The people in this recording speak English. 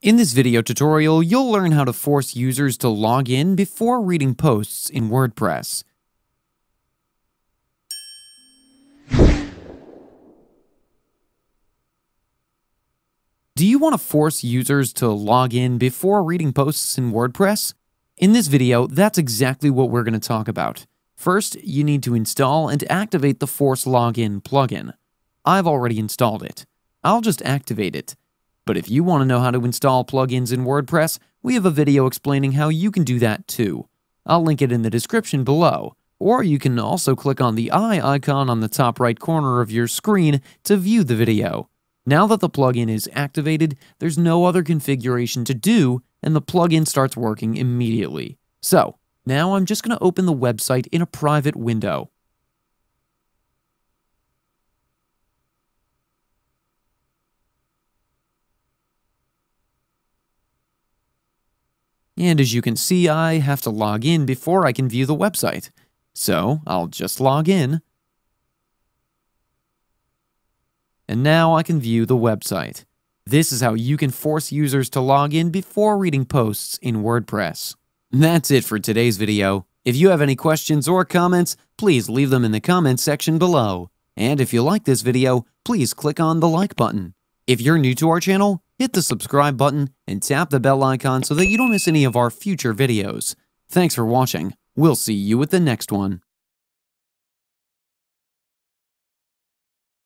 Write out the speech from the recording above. In this video tutorial, you'll learn how to force users to log in before reading posts in WordPress. Do you want to force users to log in before reading posts in WordPress? In this video, that's exactly what we're going to talk about. First, you need to install and activate the Force Login plugin. I've already installed it. I'll just activate it. But if you want to know how to install plugins in WordPress, we have a video explaining how you can do that too. I'll link it in the description below, or you can also click on the eye icon on the top right corner of your screen to view the video. Now that the plugin is activated, there's no other configuration to do, and the plugin starts working immediately. So, now I'm just going to open the website in a private window. And as you can see, I have to log in before I can view the website. So, I'll just log in. And now I can view the website. This is how you can force users to log in before reading posts in WordPress. That's it for today's video. If you have any questions or comments, please leave them in the comments section below. And if you like this video, please click on the like button. If you're new to our channel, hit the subscribe button and tap the bell icon so that you don't miss any of our future videos. Thanks for watching. We'll see you at the next one.